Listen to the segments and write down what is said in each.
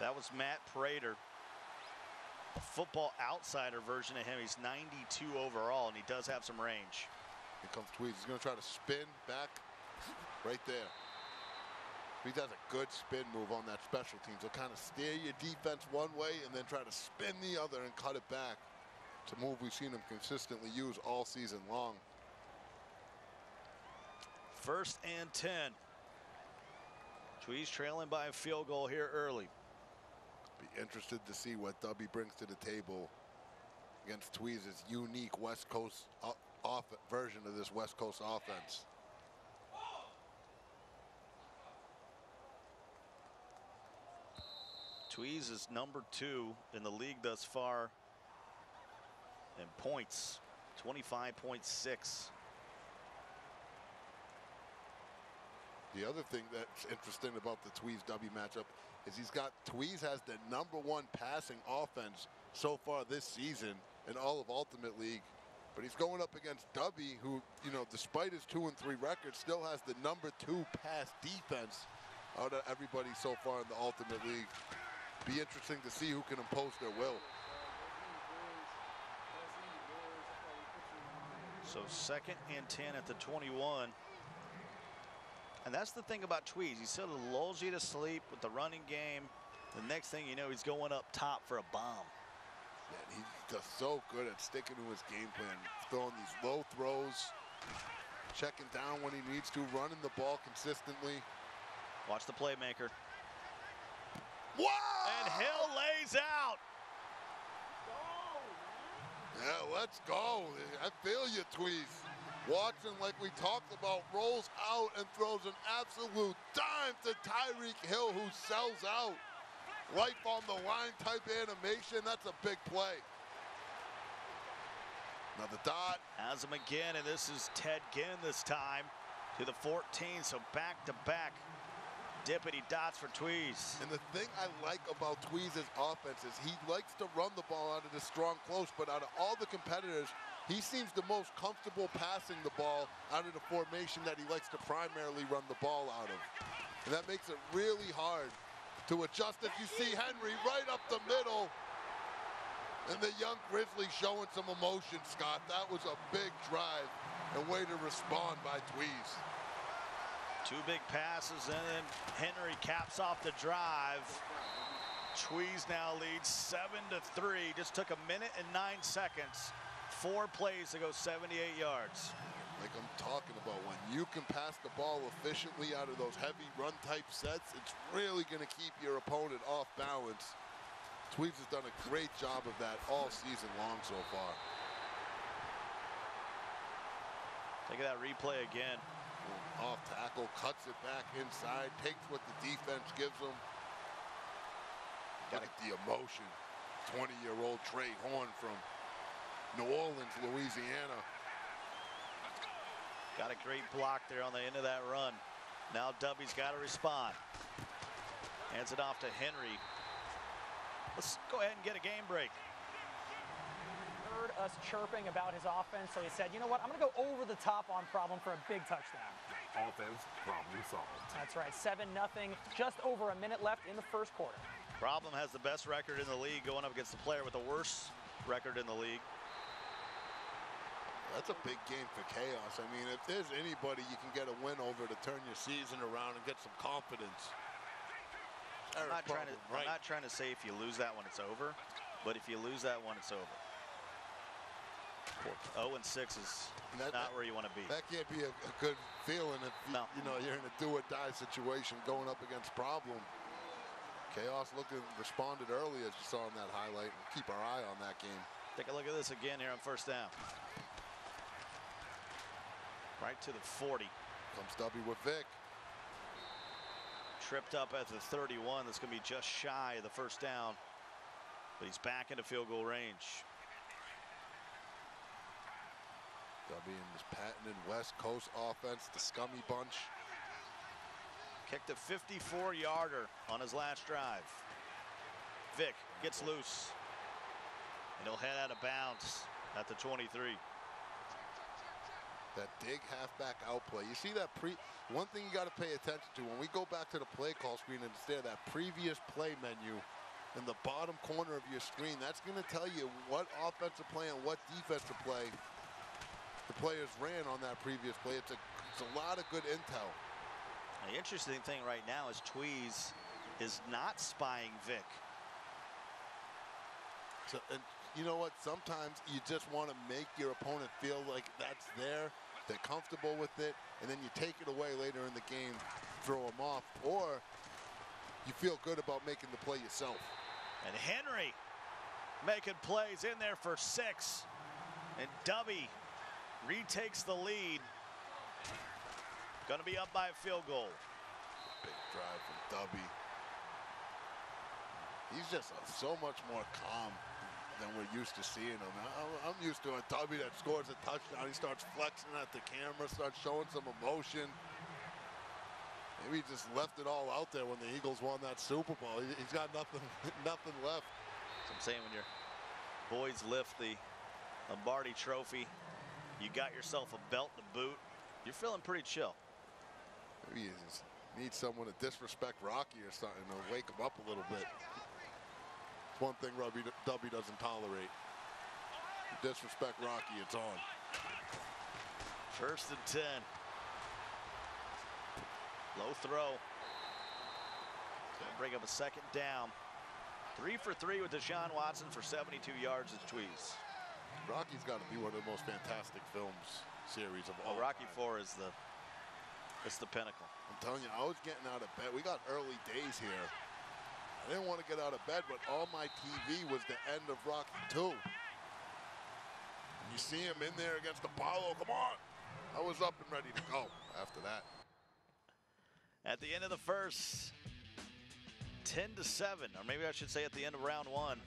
That was Matt Prater, a football outsider version of him. He's 92 overall, and he does have some range. Here comes Tweez. He's going to try to spin back right there. He does a good spin move on that special teams. He'll kind of steer your defense one way and then try to spin the other and cut it back. It's a move we've seen him consistently use all season long. First and 10. Tweez trailing by a field goal here early. Be interested to see what Dubby brings to the table against Tweez's unique West Coast version of this West Coast offense. Tweez is #2 in the league thus far in points, 25.6. The other thing that's interesting about the Tweez-Dubby matchup is Tweez has the #1 passing offense so far this season in all of Ultimate League, but he's going up against Dubby, who, you know, despite his 2-3 record, still has the #2 pass defense out of everybody so far in the Ultimate League. Be interesting to see who can impose their will. So second and 10 at the 21. And that's the thing about Tweez. He sort of lulls you to sleep with the running game. The next thing you know, he's going up top for a bomb. Man, he's just so good at sticking to his game plan, throwing these low throws, checking down when he needs to, running the ball consistently. Watch the playmaker. Wow! And Hill lays out. Yeah, let's go. I feel you, Tweez. Watson, like we talked about, rolls out and throws an absolute dime to Tyreek Hill, who sells out. Life on the line type animation. That's a big play. Another dot. Has him again, and this is Ted Ginn this time to the 14, so back-to-back dippity dots for Tweez. And the thing I like about Tweez's offense is he likes to run the ball out of the strong close, but out of all the competitors, he seems the most comfortable passing the ball out of the formation that he likes to primarily run the ball out of. And that makes it really hard to adjust. If you see Henry right up the middle, and the young Grizzly showing some emotion, Scott. That was a big drive and way to respond by Tweez. Two big passes, and then Henry caps off the drive. Tweez now leads 7-3. Just took 1 minute and 9 seconds. 4 plays to go 78 yards. Like I'm talking about, when you can pass the ball efficiently out of those heavy run type sets, it's really going to keep your opponent off balance. Tweez has done a great job of that all season long so far. Take that replay again. Off tackle, cuts it back inside, takes what the defense gives him. Got the emotion. 20-year-old Trey Horn from New Orleans, Louisiana. Got a great block there on the end of that run. Now Dubby's got to respond. Hands it off to Henry. Let's go ahead and get a game break. Heard us chirping about his offense, so he said, you know what, I'm gonna go over the top on Problem for a big touchdown. Offense, problem solved. That's right, 7-0, just over a minute left in the first quarter. Problem has the best record in the league going up against the player with the worst record in the league. That's a big game for Chaos. I mean, if there's anybody you can get a win over to turn your season around and get some confidence. I'm not trying to say if you lose that one, it's over, but if you lose that one, it's over. 0-6 is not where you want to be. That can't be a good feeling if you know, you're in a do-or-die situation going up against Problem. Chaos responded early, as you saw in that highlight. We'll keep our eye on that game. Take a look at this again here on first down. Right to the 40. Comes Dubby with Vick. Tripped up at the 31. That's going to be just shy of the first down. But he's back into field goal range. Dubby in this patented West Coast offense, the scummy bunch. Kicked a 54-yarder on his last drive. Vick gets loose, and he'll head out of bounds at the 23. that dig halfback outplay. You see that one thing you got to pay attention to when we go back to the play call screen and stare at that previous play menu in the bottom corner of your screen. That's going to tell you what offensive play and what defensive play the players ran on that previous play. It's a lot of good intel. The interesting thing right now is Tweez is not spying Vick. So, and you know what? Sometimes you just want to make your opponent feel like that's there, they're comfortable with it, and then you take it away later in the game, throw them off, or you feel good about making the play yourself. And Henry making plays in there for 6. And Dubby retakes the lead. Going to be up by a field goal. Big drive from Dubby. He's just so much more calm than we're used to seeing him. I'm used to a Dubby that scores a touchdown. He starts flexing at the camera, starts showing some emotion. Maybe he just left it all out there when the Eagles won that Super Bowl. He's got nothing left. That's what I'm saying, when your boys lift the Lombardi Trophy, you got yourself a belt and a boot, you're feeling pretty chill. Maybe you just need someone to disrespect Rocky or something to wake him up a little bit. It's one thing Dubby doesn't tolerate. You disrespect Rocky, it's on. 1st and 10. Low throw. Bring up a 2nd down. 3 for 3 with Deshaun Watson for 72 yards is Tweez. Rocky's got to be one of the most fantastic films series of all. Rocky IV is the pinnacle. I'm telling you, I was getting out of bed. We got early days here. I didn't want to get out of bed, but all my TV was the end of Rocky II. You see him in there against Apollo. Come on! I was up and ready to go after that. At the end of the first, 10-7, or maybe I should say at the end of round one.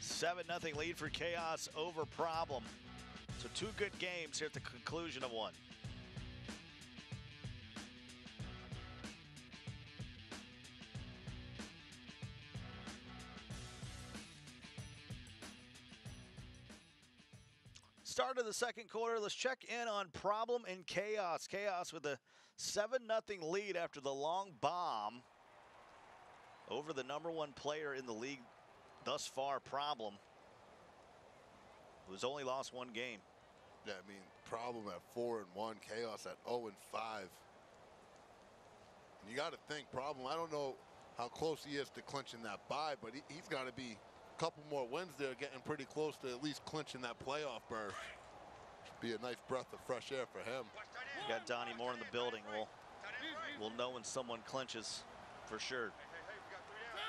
7-0 lead for Chaos over Problem. So 2 good games here at the conclusion of one. Start of the 2nd quarter, let's check in on Problem and Chaos. Chaos with a 7-0 lead after the long bomb over the #1 player in the league thus far, Problem, who's only lost 1 game. Yeah, I mean, Problem at 4-1, Chaos at 0-5. And you got to think, Problem, I don't know how close he is to clinching that bye, but he's got to be couple more wins there, getting pretty close to at least clinching that playoff berth. Should be a nice breath of fresh air for him. We got Donnie Moore in the building. We'll know when someone clinches for sure.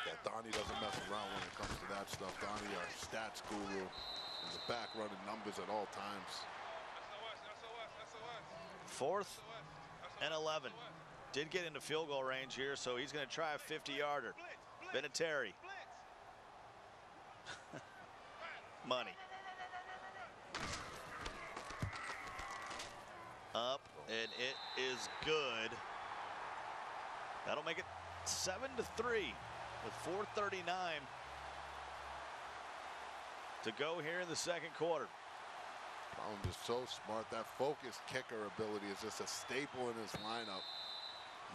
Yeah, Donnie doesn't mess around when it comes to that stuff. Donnie, our stats guru, is the back running numbers at all times. 4th and 11. Did get into field goal range here, so he's going to try a 50-yarder. Vinatieri. Money. Up, and it is good. That'll make it 7-3 with 4:39 to go here in the 2nd quarter. Problem is so smart. That focused kicker ability is just a staple in his lineup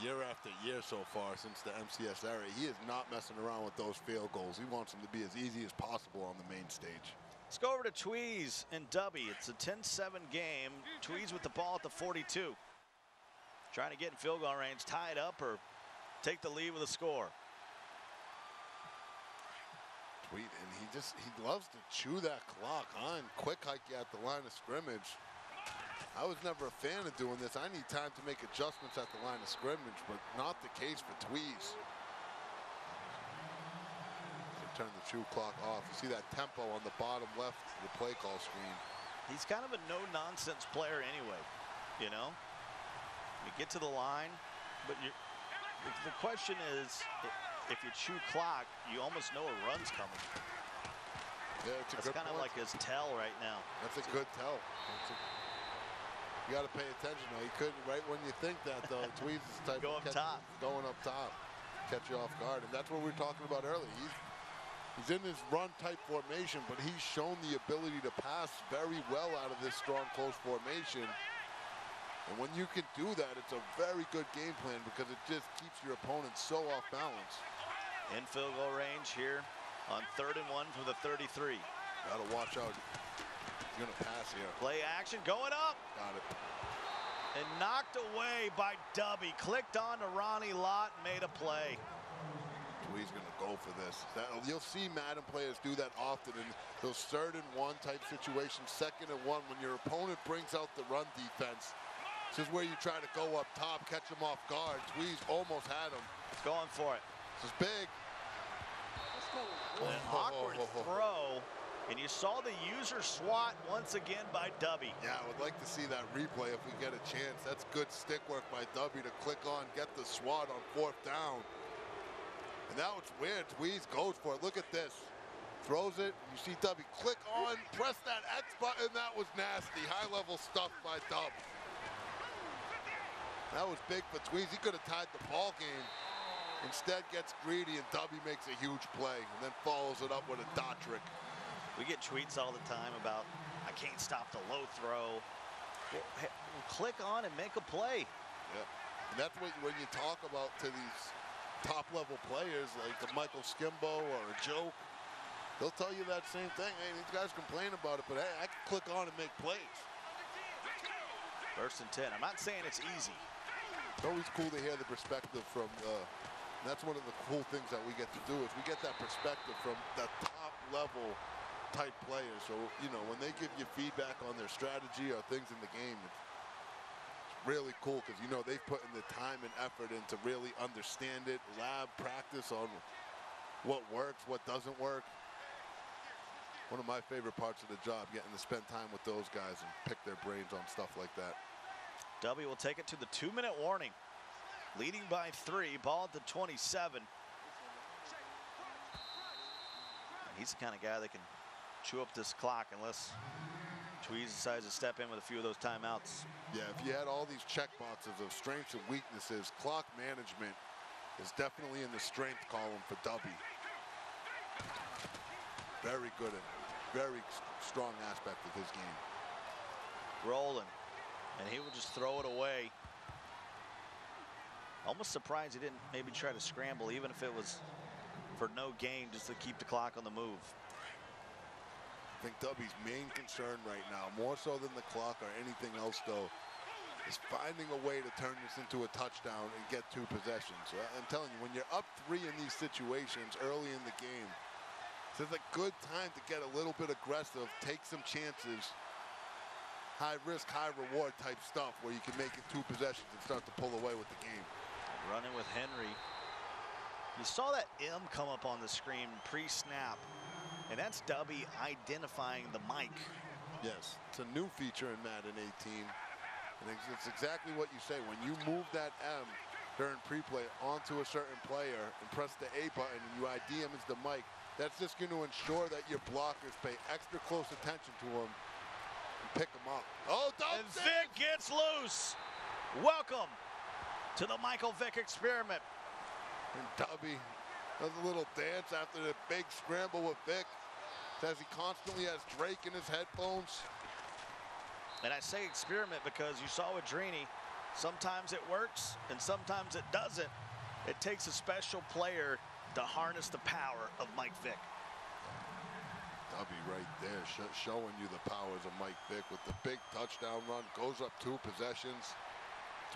year after year so far since the MCS era. He is not messing around with those field goals. He wants them to be as easy as possible on the main stage. Let's go over to Tweez and Dubby. It's a 10-7 game. Tweez with the ball at the 42. Trying to get in field goal range, tie it up or take the lead with a score. Tweez, and he loves to chew that clock on. Quick hike you at the line of scrimmage. I was never a fan of doing this. I need time to make adjustments at the line of scrimmage, but not the case for Tweez. Turn the true clock off. You see that tempo on the bottom left of the play call screen. He's kind of a no-nonsense player anyway, you know? You get to the line, but the question is, if you chew clock, you almost know a run's coming. Yeah, it's that's kind of like his tell right now. That's a good tell. You got to pay attention, though. He couldn't, right when you think that, though. Tweez is the type of catch, going up top, catch you off guard. And that's what we were talking about earlier. He's He's in this run-type formation, but he's shown the ability to pass very well out of this strong, close formation. And when you can do that, it's a very good game plan because it just keeps your opponent so off balance. In field goal range here on 3rd and 1 from the 33. Gotta watch out. He's gonna pass here. Play action going up. Got it. And knocked away by Dubby. Clicked on to Ronnie Lott and made a play. He's going to go for this. You'll see Madden players do that often in those 3rd and 1 type situations, 2nd and 1, when your opponent brings out the run defense. This is where you try to go up top, catch him off guard. Tweez almost had him. He's going for it. This is big. An awkward throw. And you saw the user swat once again by Dubby. Yeah, I would like to see that replay if we get a chance. That's good stick work by Dubby to click on, get the swat on 4th down. And now it's weird. Tweez goes for it. Look at this. Throws it. You see Dubby click on, press that X button. That was nasty. High-level stuff by Dub. That was big for Tweez. He could have tied the ball game. Instead gets greedy, and Dubby makes a huge play and then follows it up with a dot trick. We get tweets all the time about, I can't stop the low throw. Well, hey, click on and make a play. Yeah. And that's what, when you talk about to these top-level players like the Michael Skimbo or a Joke, they'll tell you that same thing. Hey, these guys complain about it, but hey, I can click on and make plays. 1st and 10. I'm not saying it's easy. It's always cool to hear the perspective from, that's one of the cool things that we get to do is we get that perspective from the top-level type players. So, you know, when they give you feedback on their strategy or things in the game, really cool, because you know they've put in the time and effort in to really understand it, lab practice on what works, what doesn't work. One of my favorite parts of the job, getting to spend time with those guys and pick their brains on stuff like that. Dubby will take it to the 2-minute warning, leading by 3, ball at the 27. And he's the kind of guy that can chew up this clock unless Tweez decides to step in with a few of those timeouts. Yeah, if you had all these check boxes of strengths and weaknesses, clock management is definitely in the strength column for Dubby. Very good and very strong aspect of his game. Rolling, and he will just throw it away. Almost surprised he didn't maybe try to scramble, even if it was for no gain, just to keep the clock on the move. I think Dubby's main concern right now, more so than the clock or anything else though, is finding a way to turn this into a touchdown and get 2 possessions. So I'm telling you, when you're up 3 in these situations early in the game, this is a good time to get a little bit aggressive, take some chances, high risk, high reward type stuff where you can make it 2 possessions and start to pull away with the game. Running with Henry. You saw that M come up on the screen pre-snap. And that's Dubby identifying the mic. Yes, it's a new feature in Madden 18. And it's exactly what you say. When you move that M during pre-play onto a certain player and press the A button and you ID him as the mic, that's just going to ensure that your blockers pay extra close attention to him and pick him up. Oh, and Vick gets loose. Welcome to the Michael Vick experiment. And Dubby does a little dance after the big scramble with Vick. Says he constantly has Drake in his headphones. And I say experiment because you saw with Drini, sometimes it works and sometimes it doesn't. It takes a special player to harness the power of Mike Vick. Dubby right there showing you the powers of Mike Vick with the big touchdown run. Goes up 2 possessions.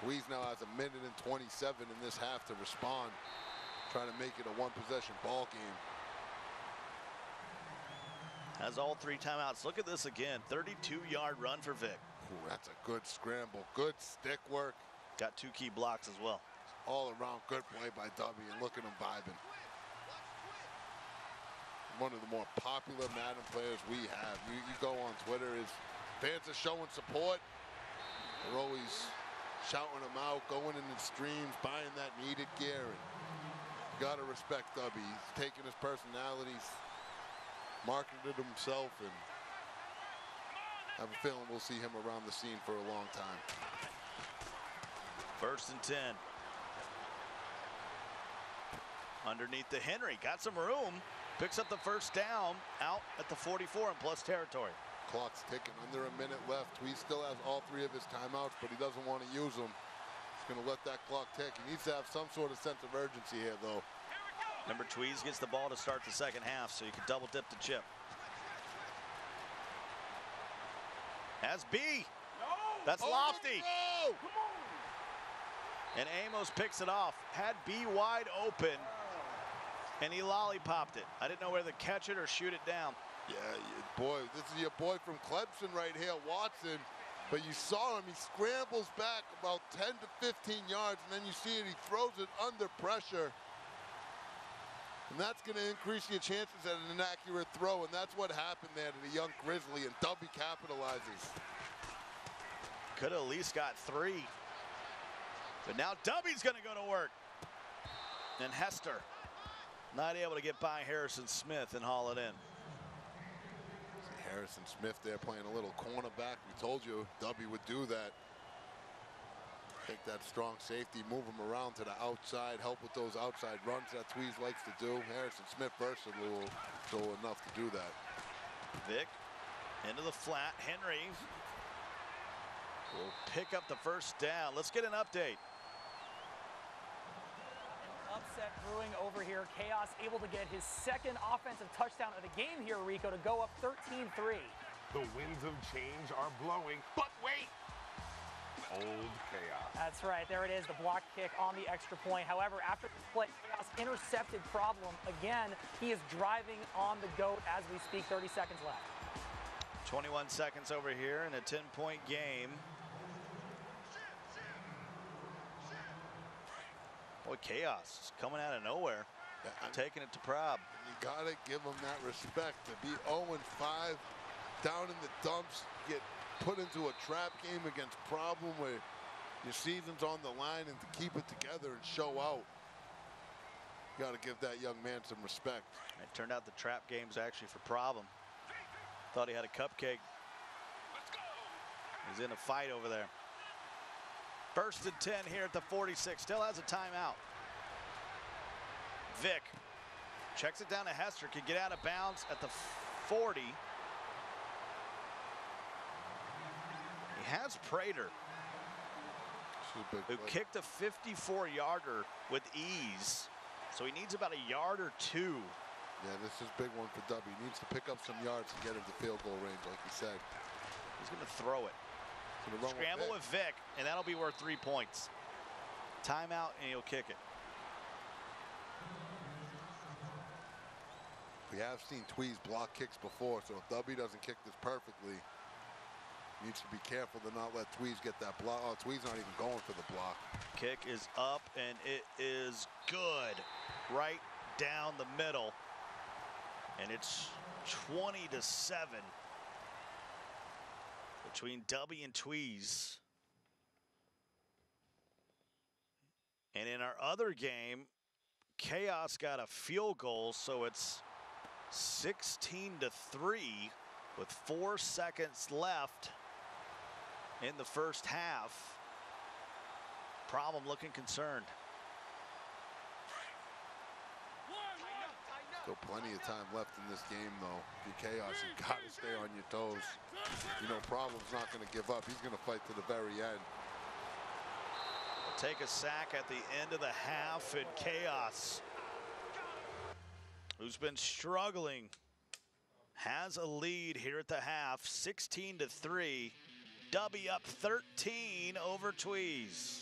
Tweez now has 1:27 in this half to respond. Trying to make it a 1-possession ball game. Has all 3 timeouts. Look at this again. 32-yard run for Vick. Ooh, that's a good scramble. Good stick work. Got 2 key blocks as well. All around good play by Dubby, and look at him vibing. One of the more popular Madden players we have. You go on Twitter, his fans are showing support. They're always shouting him out, going into streams, buying that needed gear. Gotta respect Dubby. He's taking his personalities, marketed himself, and I have a feeling we'll see him around the scene for a long time. 1st and 10. Underneath the Henry, got some room. Picks up the first down out at the 44 and plus territory. Clock's ticking, under a minute left. Tweez still has all three of his timeouts, but he doesn't want to use them. He's going to let that clock tick. He needs to have some sort of sense of urgency here, though. Remember, Tweez gets the ball to start the second half, so you can double dip the chip. That's B. No. That's lofty. No. And Amos picks it off. Had B wide open, and he lollipopped it. I didn't know whether to catch it or shoot it down. Yeah, boy, this is your boy from Clemson right here, Watson. But you saw him, he scrambles back about 10 to 15 yards, and then you see it, he throws it under pressure. And that's going to increase your chances at an inaccurate throw, and that's what happened there to the young Grizzly, and Dubby capitalizes. Could have at least got three. But now Dubby's going to go to work. And Hester not able to get by Harrison Smith and haul it in. Harrison Smith there playing a little cornerback. We told you Dubby would do that. Take that strong safety, move him around to the outside, help with those outside runs that Tweez likes to do. Harrison Smith versatile, so enough to do that. Vick into the flat. Henry will pick up the first down. Let's get an update. Upset brewing over here. Chaos able to get his second offensive touchdown of the game here, Rico, to go up 13-3. The winds of change are blowing, but wait. Old Chaos. That's right. There it is, the block kick on the extra point. However, after the play, Chaos intercepted Problem again. He is driving on the goat as we speak. 30 seconds left. 21 seconds over here in a 10-point game. Boy, Chaos coming out of nowhere, taking it to Prob. You gotta give him that respect to be 0-5 down in the dumps, get put into a trap game against Problem where your season's on the line, and to keep it together and show out. You gotta give that young man some respect. It turned out the trap game's actually for Problem. Thought he had a cupcake. Let's go. He's in a fight over there. First and 10 here at the 46. Still has a timeout. Vick checks it down to Hester. Can get out of bounds at the 40. He has Prater, who kicked a 54-yarder with ease. So he needs about a yard or two. Yeah, this is a big one for Dubby. He needs to pick up some yards to get into field goal range, like you said. He's going to throw it. Scramble with Vick, and that'll be worth 3 points. Timeout, and he'll kick it. We have seen Tweez block kicks before, so if Dubby doesn't kick this perfectly, he needs to be careful to not let Tweez get that block. Oh, Tweez not even going for the block. Kick is up, and it is good. Right down the middle, and it's 20-7. Between Dubby and Tweez. And in our other game, Chaos got a field goal, so it's 16-3 with 4 seconds left in the first half. Problem looking concerned. So plenty of time left in this game, though. The Chaos, you gotta stay on your toes. You know, Problem's not gonna give up. He's gonna fight to the very end. We'll take a sack at the end of the half, and Chaos, who's been struggling, has a lead here at the half, 16-3. Dubby up 13 over Tweez.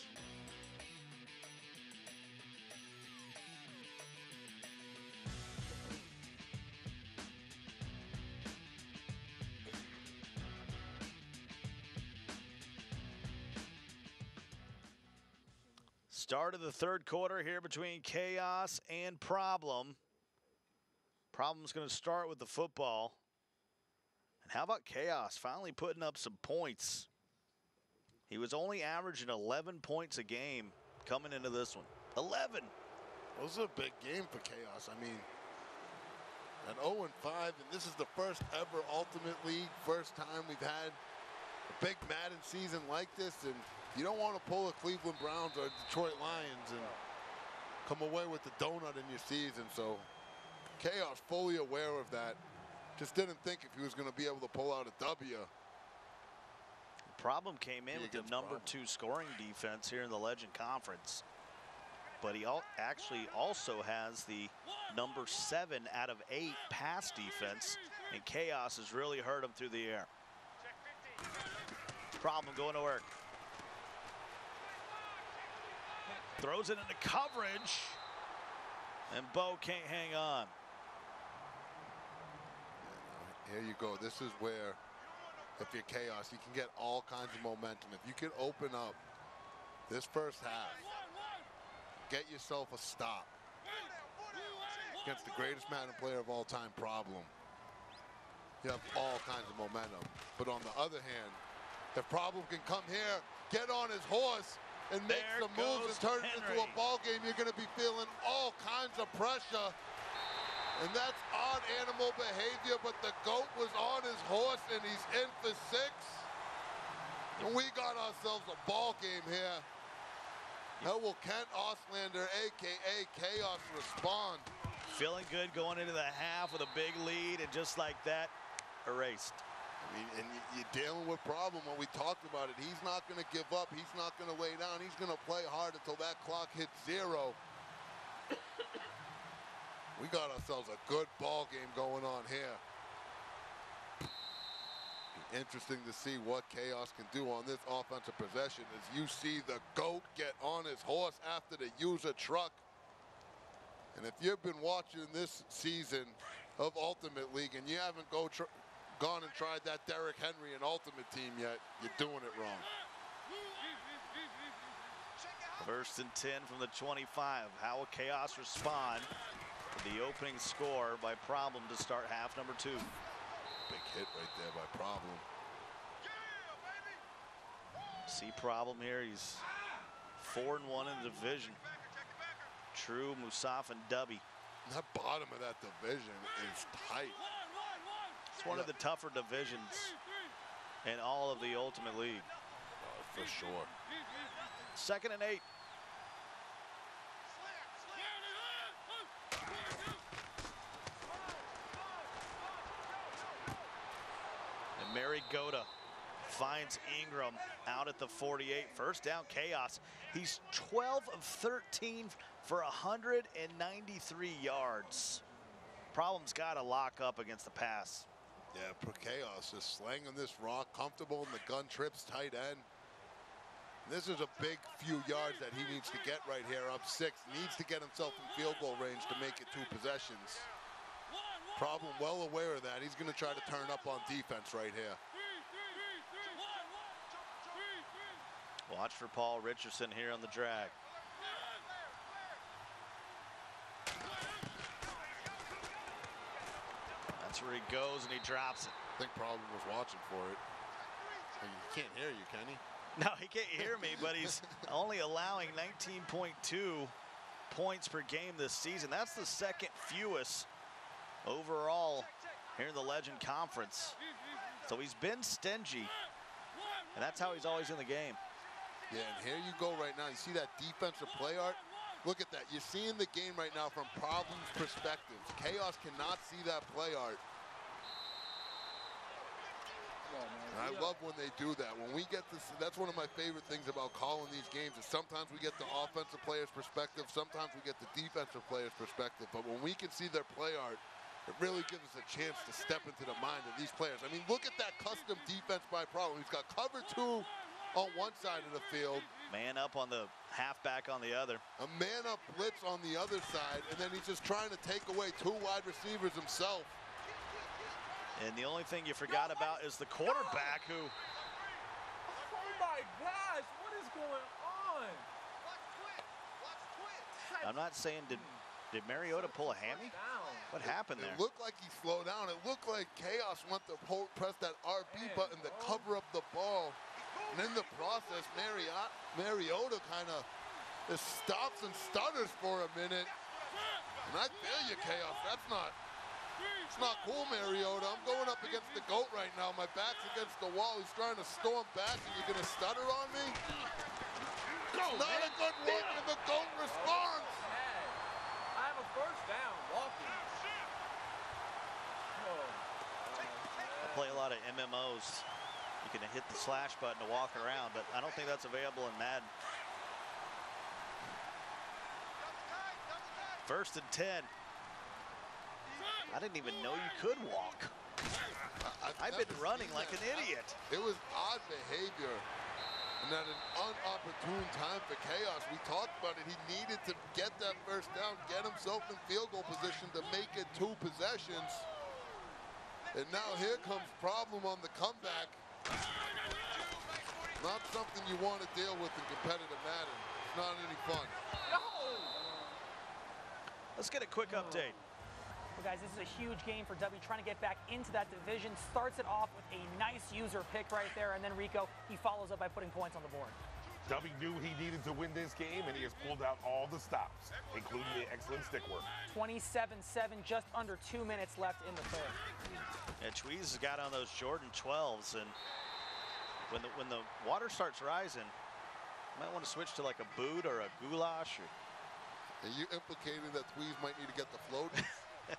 Start of the third quarter here between Chaos and Problem. Problem's going to start with the football. And how about Chaos finally putting up some points? He was only averaging 11 points a game coming into this one. 11. Well, this is a big game for Chaos. I mean, an 0-5, and this is the first ever Ultimate League, first time we've had a big Madden season like this, and you don't want to pull a Cleveland Browns or Detroit Lions and come away with the donut in your season. So Chaos, fully aware of that, just didn't think if he was going to be able to pull out a W. Problem came in with the number two scoring defense here in the Legend Conference. But he actually also has the number 7 out of 8 pass defense, and Chaos has really hurt him through the air. Problem going to work. Throws it into coverage, and Bo can't hang on. Here you go. This is where, if you're Chaos, you can get all kinds of momentum. If you can open up this first half, get yourself a stop against the greatest Madden player of all time, Problem. You have all kinds of momentum. But on the other hand, if Problem can come here, get on his horse, and make some moves and turn it into a ball game, you're going to be feeling all kinds of pressure. And that's odd animal behavior, but the GOAT was on his horse, and he's in for 6. And we got ourselves a ball game here. How will Kent Oslander, a.k.a. Chaos, respond? Feeling good going into the half with a big lead, and just like that, erased. I mean, and you're dealing with Problem when we talked about it. He's not going to give up. He's not going to lay down. He's going to play hard until that clock hits 0. We got ourselves a good ball game going on here. Interesting to see what Chaos can do on this offensive possession as you see the GOAT get on his horse after the user truck. And if you've been watching this season of Ultimate League and you haven't gone and tried that Derrick Henry and Ultimate Team yet, you're doing it wrong. First and 10 from the 25. How will Chaos respond? The opening score by Problem to start half number 2. Big hit right there by Problem. See Problem here. He's 4-1 in the division. True, Musaf, and Dubby. That bottom of that division is tight. It's one of the tougher divisions in all of the Ultimate League. Oh, for sure. 2nd and 8. Mariota finds Ingram out at the 48. First down, Chaos. He's 12 of 13 for 193 yards. Problem's got to lock up against the pass. Yeah, Chaos is slanging this rock, comfortable in the gun trips, tight end. This is a big few yards that he needs to get right here, up 6. Needs to get himself in field goal range to make it 2 possessions. Problem well aware of that. He's going to try to turn up on defense right here. Watch for Paul Richardson here on the drag. That's where he goes, and he drops it. I think Problem was watching for it. He can't hear you, can he? No, he can't hear me, but he's only allowing 19.2 points per game this season. That's the 2nd fewest overall here in the Legend Conference. So he's been stingy, and that's how he's always in the game. Yeah, and here you go right now. You see that defensive play art? Look at that. You're seeing the game right now from Problem's perspective. Chaos cannot see that play art. And I love when they do that. When we get this, that's one of my favorite things about calling these games is sometimes we get the offensive player's perspective, sometimes we get the defensive player's perspective, but when we can see their play art, it really gives us a chance to step into the mind of these players. I mean, look at that custom defense by Problem. He's got cover 2 on one side of the field. Man up on the halfback on the other. A man up blitz on the other side, and then he's just trying to take away 2 wide receivers himself. And the only thing you forgot about is the quarterback who... Oh my gosh, what is going on? I'm not saying did Mariota pull a hammy? What happened there? It looked like he slowed down. It looked like Chaos went to press that RB button to cover up the ball. And in the process, Mariota kind of just stops and stutters for a minute. And I feel you, Chaos. That's not... It's not cool, Mariota. I'm going up against the GOAT right now. My back's against the wall. He's trying to storm back, and you're going to stutter on me? It's not a good look, and the GOAT responds. I have a first down walking. play a lot of MMOs. You can hit the slash button to walk around, but I don't think that's available in Madden. First and 10. I didn't even know you could walk. I've been running like an idiot. It was odd behavior. And at an unopportune time for chaos. We talked about it. He needed to get that first down, get himself in field goal position to make it 2 possessions. And now here comes Problem on the comeback. Not something you want to deal with in competitive Madden. It's not any fun. Let's get a quick update. Well, guys, this is a huge game for Dubby trying to get back into that division. Starts it off with a nice user pick right there, and then Rico, he follows up by putting points on the board. Dubby knew he needed to win this game, and he has pulled out all the stops, including the excellent stick work. 27-7, just under 2 minutes left in the third. Yeah, Tweez has got on those Jordan 12s, and when the water starts rising, you might want to switch to like a boot or a goulash. Are you implicating that Tweez might need to get the float? You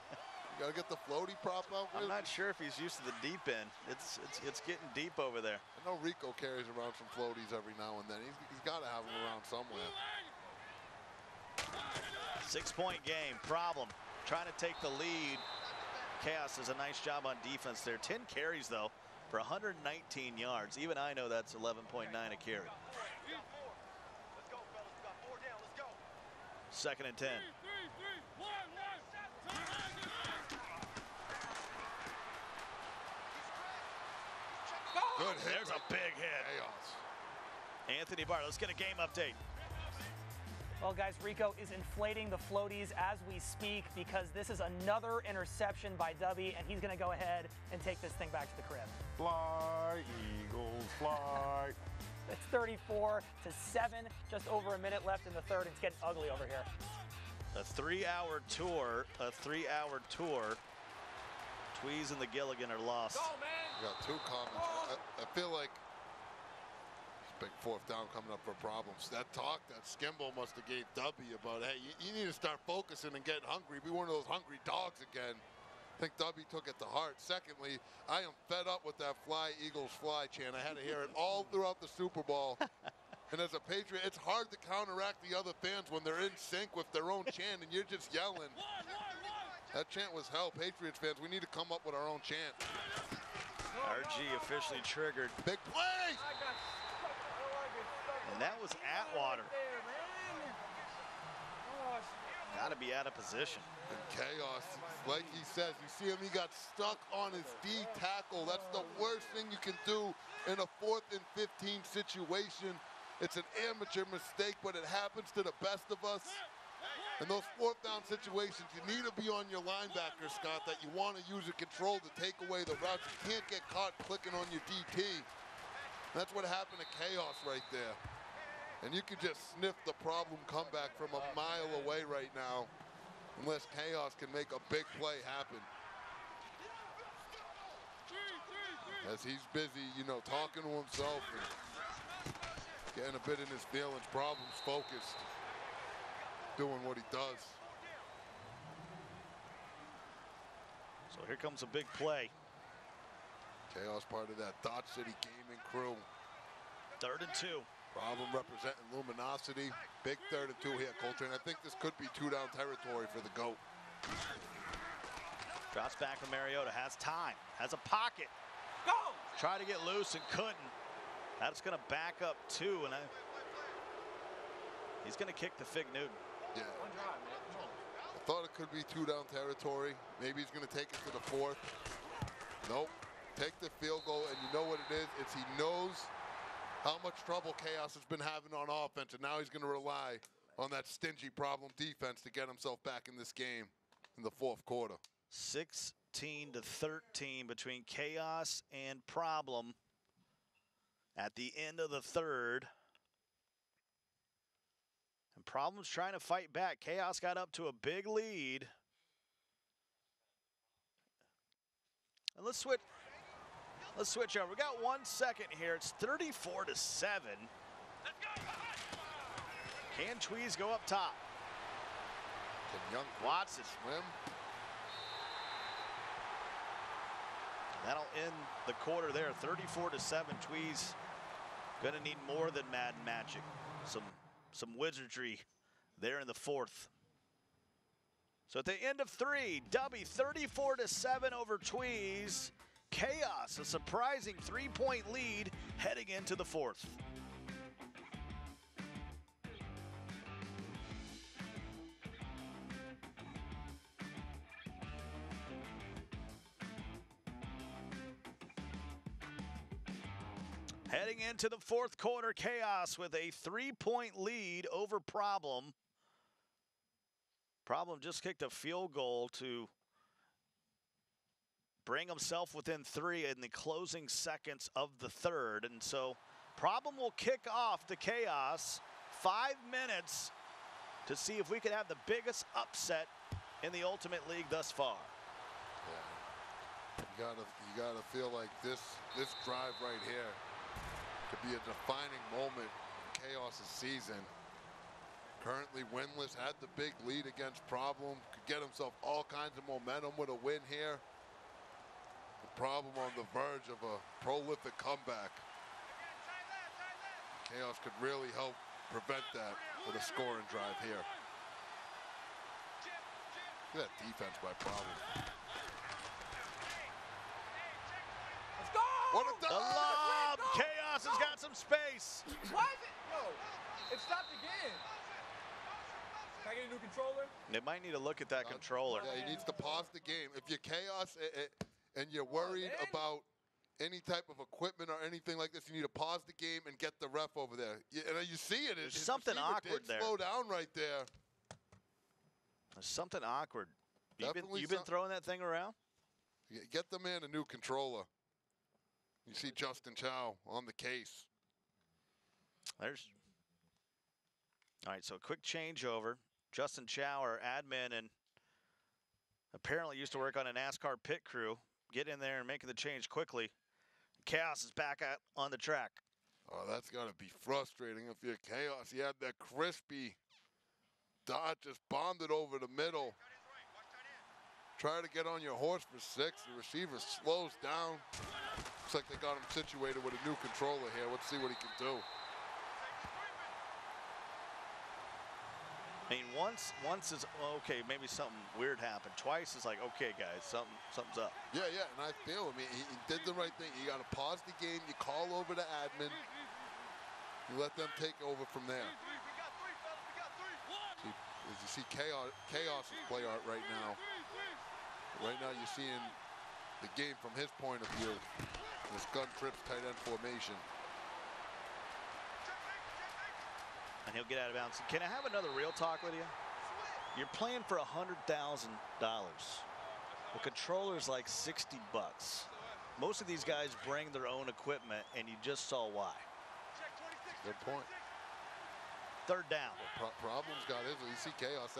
gotta get the floaty prop out. I'm not sure if he's used to the deep end. It's getting deep over there. I know Rico carries around some floaties every now and then. He's got to have them around somewhere. 6-point game. Problem trying to take the lead. Chaos does a nice job on defense there. 10 carries though for 119 yards. Even I know that's 11.9 a carry. Second and 10. Good hit. There's a big hit. Chaos. Anthony Barr, let's get a game update. Well, guys, Rico is inflating the floaties as we speak because this is another interception by Dubby, and he's going to go ahead and take this thing back to the crib. Fly, Eagles, fly. It's 34-7, just over a minute left in the third. It's getting ugly over here. A three-hour tour. Tweez and the Gilligan are lost. Go, man. We got two comments. I feel like it's big fourth down coming up for Problems. That talk that Skimble must have gave Dubby about, hey, you need to start focusing and getting hungry. Be one of those hungry dogs again. I think Dubby took it to heart. Secondly, I am fed up with that fly, Eagles, fly chant. I had to hear it all throughout the Super Bowl. And as a Patriot, it's hard to counteract the other fans when they're in sync with their own chant and you're just yelling. That chant was hell. Patriots fans, we need to come up with our own chant. RG officially triggered. Big play! And that was Atwater. Gotta be out of position. And Chaos, like he says, you see him, he got stuck on his D tackle. That's the worst thing you can do in a 4th and 15 situation. It's an amateur mistake, but it happens to the best of us. In those 4th down situations, you need to be on your linebacker, Scott, that you want to use your control to take away the routes. You can't get caught clicking on your DT. That's what happened to Chaos right there. And you could just sniff the Problem comeback from a mile away right now, unless Chaos can make a big play happen. As he's busy, you know, talking to himself and getting a bit in his feelings, Problem's focused. Doing what he does. So here comes a big play. Chaos part of that Dodge City gaming crew. 3rd and 2. Problem representing luminosity. Big 3rd and 2 here, Coltrane. I think this could be 2-down territory for the GOAT. Drops back from Mariota, has time, has a pocket. Go! Tried to get loose and couldn't. That's gonna back up 2, and he's gonna kick the Fig Newton. Yeah. I thought it could be 2-down territory. Maybe he's going to take it to the 4th. Nope. Take the field goal, and you know what it is. It's he knows how much trouble Chaos has been having on offense, and now he's going to rely on that stingy Problem defense to get himself back in this game in the 4th quarter. 16-13 between Chaos and Problem at the end of the 3rd. And Problem's trying to fight back. Chaos got up to a big lead. And let's switch over. We got 1 second here. It's 34-7. Can Tweez go up top? Can Young Watson swim? That'll end the quarter there, 34-7. Tweez gonna need more than Madden magic. Some wizardry there in the fourth. So at the end of three, Dubby 34-7 over Tweez. Chaos, a surprising three-point lead heading into the fourth. Heading into the fourth quarter, Chaos with a three-point lead over Problem. Problem just kicked a field goal to bring himself within three in the closing seconds of the third. And so Problem will kick off the Chaos. 5 minutes to see if we can have the biggest upset in the Ultimate League thus far. Yeah. You gotta feel like this drive right here could be a defining moment in Chaos's season. Currently winless, had the big lead against Problem, could get himself all kinds of momentum with a win here. The Problem on the verge of a prolific comeback. Chaos could really help prevent that with a scoring drive here. Look at that defense by Problem. Let's go! What a lob! Chaos has got some space. Why is it? Yo, it stopped again. Can I get a new controller? They might need to look at that controller. Yeah, he needs to pause the game. If you're Chaos and you're worried about any type of equipment or anything like this, you need to pause the game and get the ref over there. And you see it. There's something awkward there. Slow down right there. There's something awkward. You've been throwing that thing around? Get the man a new controller. You see Justin Chow on the case. All right, so a quick changeover. Justin Chow, our admin, and apparently used to work on a NASCAR pit crew. Get in there and making the change quickly. Chaos is back out on the track. Oh, that's got to be frustrating if you're Chaos. He had that crispy dodge, just bombed it over the middle. Try to get on your horse for six. The receiver slows down. Looks like they got him situated with a new controller here. Let's see what he can do. I mean, once is okay. Maybe something weird happened. Twice is like, okay, guys, something's up. Yeah, yeah, and I feel. I mean, he did the right thing. You got to pause the game. You call over the admin. You let them take over from there. As you see, Chaos is play art right now. Right now, you're seeing the game from his point of view. This gun trips tight end formation. And he'll get out of bounds. Can I have another real talk with you? You're playing for $100,000. The controller's like 60 bucks. Most of these guys bring their own equipment, and you just saw why. Good point. Third down. Well, Problem's got his. You see Chaos.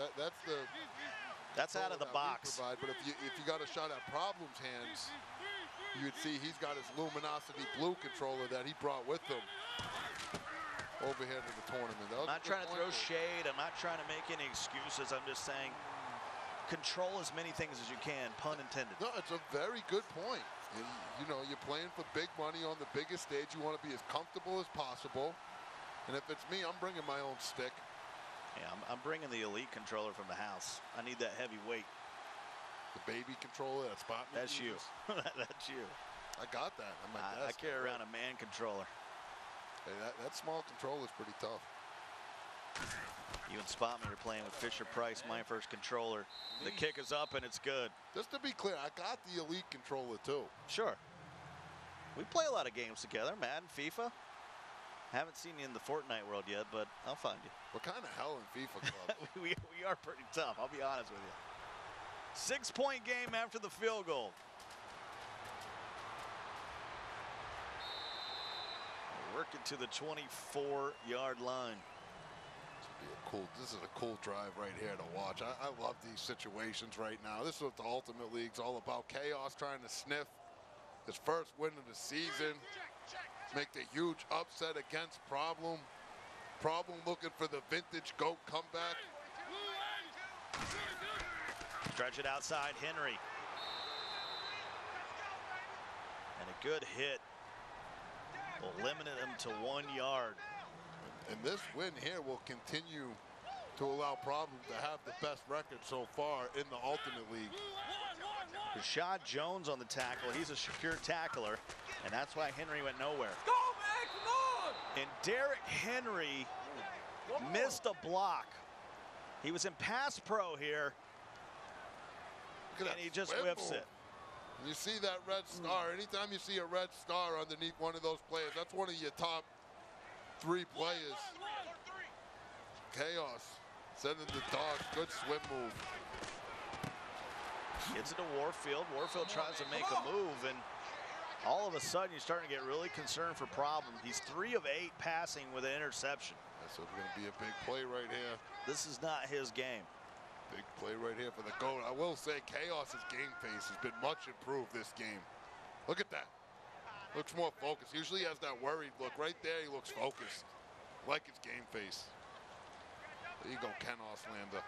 That's out of the box. Provide, but if you got a shot at Problem's hands, you'd see he's got his Luminosity Blue controller that he brought with him over here to the tournament. I'm not trying to throw shade. I'm not trying to make any excuses. I'm just saying control as many things as you can, pun intended. No, it's a very good point. You know, you're playing for big money on the biggest stage. You want to be as comfortable as possible. And if it's me, I'm bringing my own stick. Yeah, I'm bringing the Elite controller from the house. I need that heavy weight. The baby controller, that spot. That's you. That's you. I got that. I'm like, I carry around a man controller. Hey, that small controller is pretty tough. You and Spotman are playing with Fisher-Price, my first controller. The kick is up, and it's good. Just to be clear, I got the Elite controller, too. Sure. We play a lot of games together, Madden, FIFA. Haven't seen you in the Fortnite world yet, but I'll find you. We're kind of hell in FIFA club. we are pretty tough, I'll be honest with you. 6-point game after the field goal. Working to the 24-yard line. This is a cool drive right here to watch. I love these situations right now. This is what the Ultimate League's all about. Chaos trying to sniff his first win of the season. Make the huge upset against Problem. Problem looking for the vintage GOAT comeback. Stretch it outside, Henry. Good hit. Limited him to 1 yard. And this win here will continue to allow Problem to have the best record so far in the Ultimate League. Rashad Jones on the tackle. He's a secure tackler, and that's why Henry went nowhere. Go, man, come on! And Derrick Henry missed a block. He was in pass pro here, and he just whiffs it. You see that red star. Anytime you see a red star underneath one of those players, that's one of your top 3 players. Chaos. Sending the dogs. Good swim move. Gets it to Warfield. Warfield tries to make a move, and all of a sudden you're starting to get really concerned for Problem. He's 3 of 8 passing with an interception. That's going to be a big play right here. This is not his game. Big play right here for the GOAT. I will say Chaos's game face has been much improved this game. Look at that. Looks more focused. Usually he has that worried look. Right there he looks focused. Like his game face. There you go, Kent Oslander.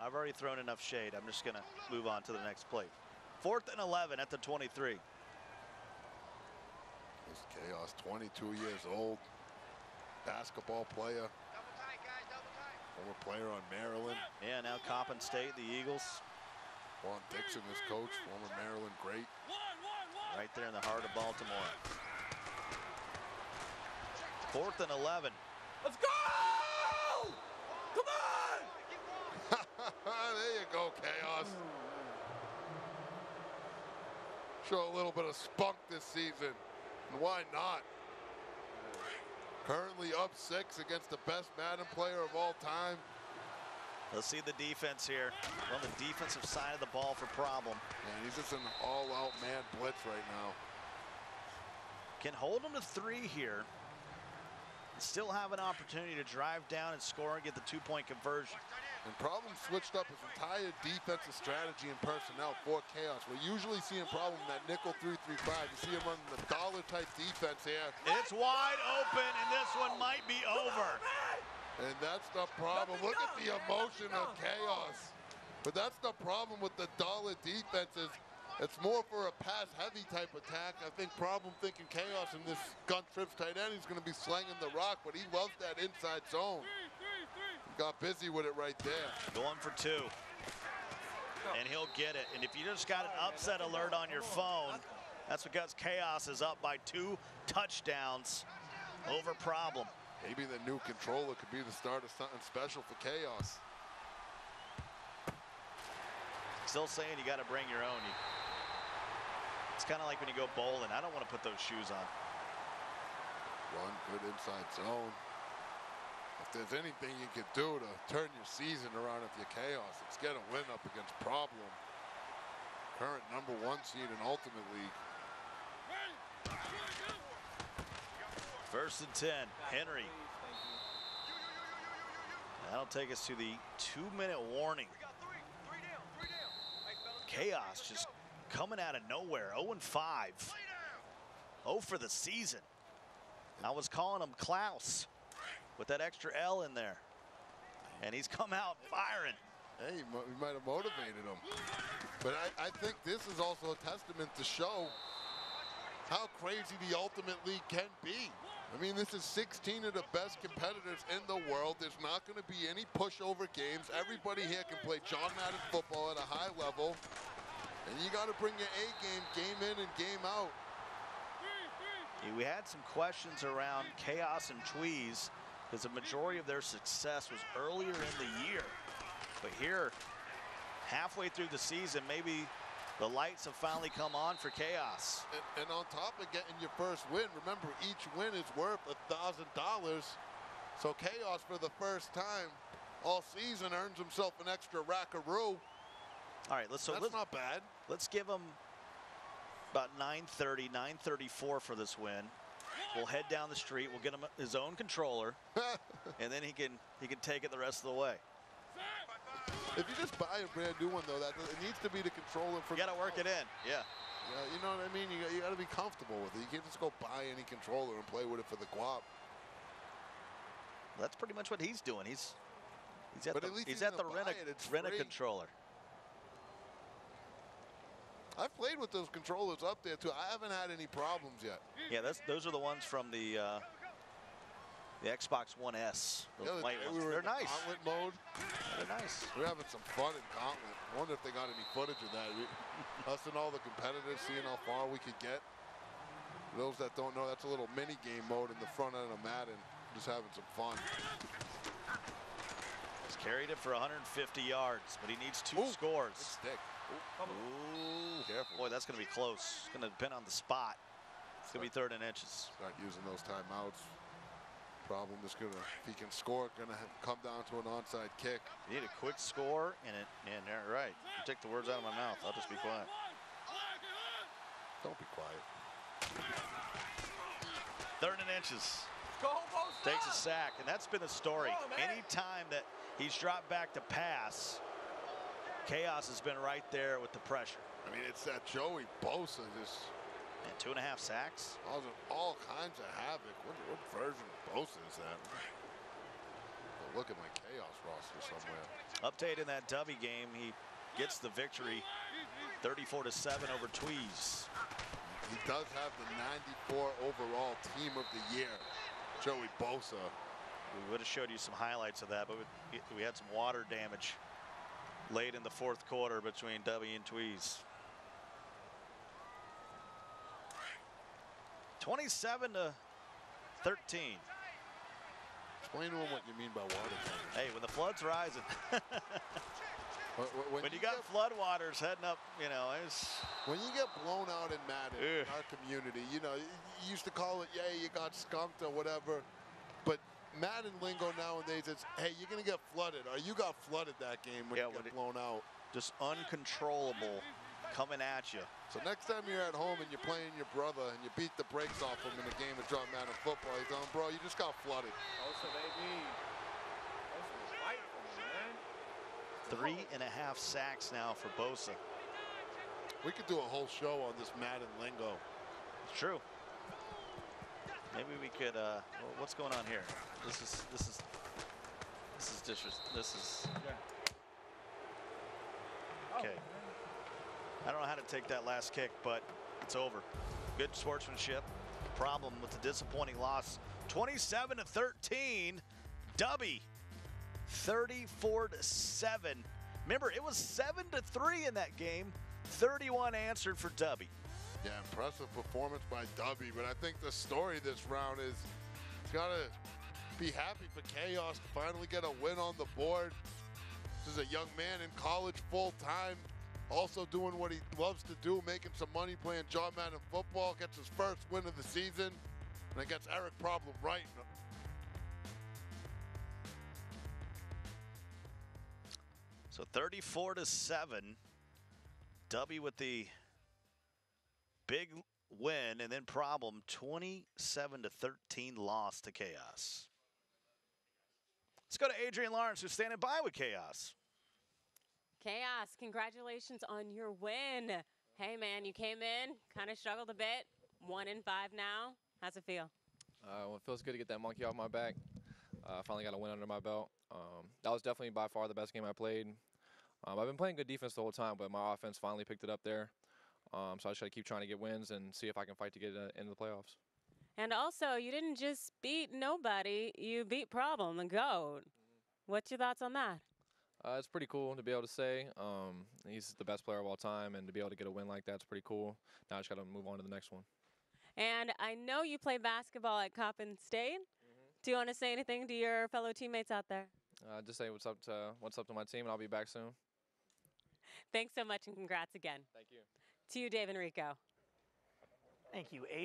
I've already thrown enough shade. I'm just going to move on to the next play. 4th and 11 at the 23. This Chaos, 22 years old. Basketball player. Former player on Maryland. Yeah, now Coppin State, the Eagles. Juan Dixon is coach, former Maryland great. Right there in the heart of Baltimore. 4th and 11. Let's go! Come on! There you go, Chaos. Show a little bit of spunk this season. And why not? Currently up 6 against the best Madden player of all time. Let's see the defense here. On the defensive side of the ball for Problem. Man, he's just an all-out man blitz right now. Can hold him to 3 here. Still have an opportunity to drive down and score and get the 2-point conversion. And Problem switched up his entire defensive strategy and personnel for Chaos. We're usually seeing Problem that nickel 3-3-5. You see him running the dollar type defense here. It's wide open, and this one might be over. And that's the problem. Look at the emotion of Chaos. But that's the problem with the dollar defenses. It's more for a pass-heavy type attack. I think Problem thinking Chaos in this gun trips tight end. He's going to be slinging the rock, but he loves that inside zone. He got busy with it right there. Going for 2. And he'll get it. And if you just got an upset alert on your phone, that's because Chaos is up by 2 touchdowns over Problem. Maybe the new controller could be the start of something special for Chaos. Still saying you got to bring your own. It's kind of like when you go bowling. I don't want to put those shoes on. One good inside zone. If there's anything you could do to turn your season around if you're Chaos, it's get a win up against Problem. Current #1 seed in Ultimate League. 1st and 10, Henry. That'll take us to the 2-minute warning. Chaos just coming out of nowhere, 0-5. 0 for the season. I was calling him Klaus with that extra L in there. And he's come out firing. Hey, we might have motivated him. But I think this is also a testament to show how crazy the Ultimate League can be. I mean, this is 16 of the best competitors in the world. There's not going to be any pushover games. Everybody here can play John Madden football at a high level. And you got to bring your A game, game in and game out. Yeah, we had some questions around Chaos and Tweez because the majority of their success was earlier in the year. But here, halfway through the season, maybe the lights have finally come on for Chaos. And on top of getting your first win, remember each win is worth $1,000. So Chaos for the first time all season earns himself an extra rackaroo. All right, that's not bad. Let's give him about 9:30, 9:34 for this win. We'll head down the street. We'll get him his own controller, and then he can take it the rest of the way. If you just buy a brand new one, though, that it needs to be the controller. You got to work it in, yeah. Yeah, you know what I mean? You got to be comfortable with it. You can't just go buy any controller and play with it for the guap. That's pretty much what he's doing. He's at the rent-a-controller. I've played with those controllers up there too. I haven't had any problems yet. Yeah, those are the ones from the Xbox One S. They're nice. Gauntlet mode. They're nice. We're having some fun in Gauntlet. I wonder if they got any footage of that. Us and all the competitors seeing how far we could get. For those that don't know, that's a little mini game mode in the front end of Madden. Just having some fun. He's carried it for 150 yards, but he needs two scores. Good stick. Ooh. Careful. Boy, that's going to be close. It's going to depend on the spot. It's going to be third and inches. Start using those timeouts. Problem is going to, if he can score, going to come down to an onside kick. You need a quick score, and they're right. You take the words out of my mouth. I'll just be quiet. Don't be quiet. Third and inches. Takes a sack, and that's been the story. Any time that he's dropped back to pass, chaos has been right there with the pressure. I mean, it's that Joey Bosa just. And 2.5 sacks. All kinds of havoc. What version of Bosa is that? Well, look at my chaos roster somewhere. Update in that Dubby game, he gets the victory 34-7 over Tweez. He does have the 94 overall team of the year, Joey Bosa. We would have showed you some highlights of that, but we had some water damage late in the fourth quarter between Dubby and Tweez. 27-13. Explain to him what you mean by water damage. Hey, when the flood's rising. when you got flood waters heading up, you know, it's. When you get blown out in Madden, in our community, you know, you used to call it, yeah, you got skunked or whatever. But Madden lingo nowadays is, hey, you're going to get flooded. Or you got flooded that game when you got blown out. Just uncontrollable. Coming at you. So next time you're at home and you're playing your brother and you beat the brakes off him in a game of John Madden football, he's on, bro, you just got flooded. Also, baby. That's man. 3.5 sacks now for Bosa. We could do a whole show on this Madden lingo. It's true. Maybe we could. What's going on here? This is. Okay. I don't know how to take that last kick, but it's over. Good sportsmanship. Problem with the disappointing loss. 27-13. Dubby. 34-7. Remember, it was 7-3 in that game. 31 answered for Dubby. Yeah, impressive performance by Dubby, but I think the story this round is he's got to be happy for chaos to finally get a win on the board. This is a young man in college full-time. Also doing what he loves to do, making some money playing John Madden football, gets his first win of the season, and it gets Eric Problem right. So 34-7, Dubby with the big win, and then Problem 27-13 loss to Chaos. Let's go to Adrian Lawrence, who's standing by with Chaos. Chaos, congratulations on your win. Hey, man, you came in, kind of struggled a bit. 1-5 now. How's it feel? Well, it feels good to get that monkey off my back. I finally got a win under my belt. That was definitely by far the best game I played. I've been playing good defense the whole time, but my offense finally picked it up there. So I just got to keep trying to get wins and see if I can fight to get into the playoffs. And also, you didn't just beat nobody. You beat Problem, the GOAT. What's your thoughts on that? It's pretty cool to be able to say. He's the best player of all time, and to be able to get a win like that's pretty cool. Now I just got to move on to the next one. And I know you play basketball at Coppin State. Do you want to say anything to your fellow teammates out there? Just say what's up to my team, and I'll be back soon. Thanks so much, and congrats again. Thank you. To you, Dave Enrico. Thank you, AJ.